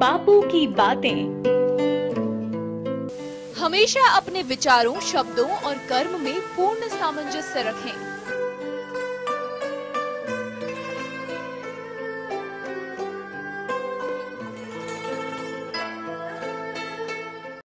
बापू की बातें। हमेशा अपने विचारों, शब्दों और कर्म में पूर्ण सामंजस्य रखें।